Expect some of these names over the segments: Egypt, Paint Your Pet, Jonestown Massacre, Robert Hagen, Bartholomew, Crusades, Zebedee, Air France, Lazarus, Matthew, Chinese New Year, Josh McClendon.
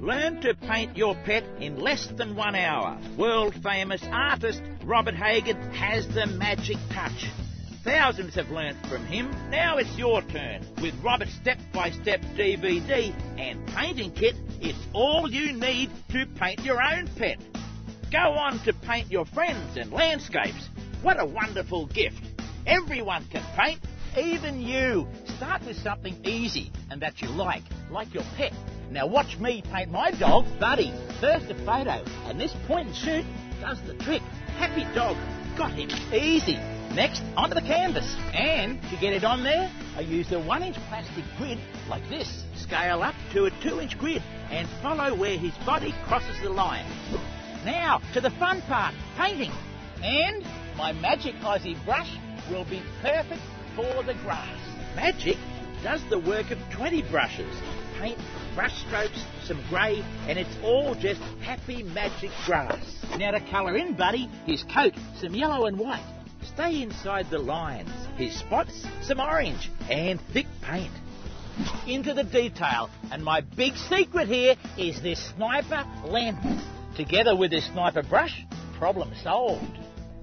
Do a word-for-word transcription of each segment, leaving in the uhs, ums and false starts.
Learn to paint your pet in less than one hour. World-famous artist Robert Hagen has the magic touch. Thousands have learnt from him. Now it's your turn. With Robert's step-by-step D V D and painting kit, it's all you need to paint your own pet. Go on to paint your friends and landscapes. What a wonderful gift. Everyone can paint, even you. Start with something easy and that you like, like your pet. Now watch me paint my dog, Buddy. First a photo, and this point and shoot does the trick. Happy dog, got him, easy. Next, onto the canvas. And to get it on there, I used a one inch plastic grid like this. Scale up to a two inch grid and follow where his body crosses the line. Now to the fun part, painting. And my magic Aussie brush will be perfect for the grass. Magic does the work of twenty brushes. Paint, brush strokes, some grey, and it's all just happy magic grass. Now to colour in Buddy, his coat, some yellow and white. Stay inside the lines, his spots, some orange, and thick paint. Into the detail, and my big secret here is this sniper lantern. Together with this sniper brush, problem solved.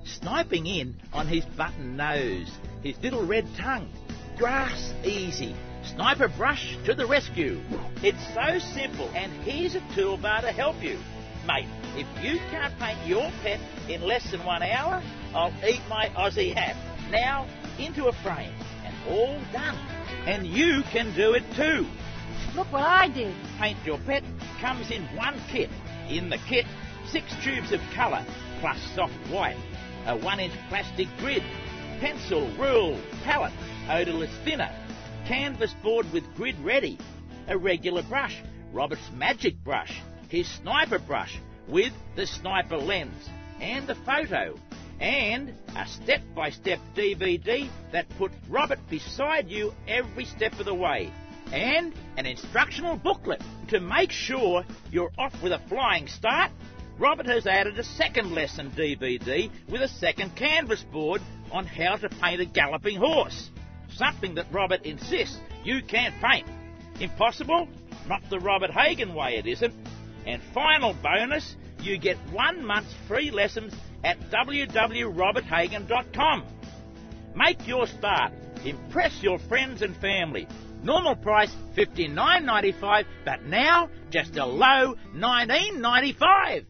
Sniping in on his button nose, his little red tongue. Grass easy. Sniper brush to the rescue. It's so simple, and here's a toolbar to help you. Mate, if you can't paint your pet in less than one hour, I'll eat my Aussie hat. Now, into a frame, and all done. And you can do it too. Look what I did. Paint Your Pet comes in one kit. In the kit, six tubes of colour, plus soft white, a one inch plastic grid, pencil, rule, palette, odourless thinner, canvas board with grid ready, a regular brush, Robert's magic brush, his sniper brush with the sniper lens, and the photo, and a step-by-step D V D that puts Robert beside you every step of the way, and an instructional booklet to make sure you're off with a flying start. Robert has added a second lesson D V D with a second canvas board on how to paint a galloping horse. Something that Robert insists you can't paint. Impossible? Not the Robert Hagen way, it isn't. And final bonus, you get one month's free lessons at w w w dot robert hagen dot com. Make your start. Impress your friends and family. Normal price fifty-nine ninety-five, but now just a low nineteen ninety-five.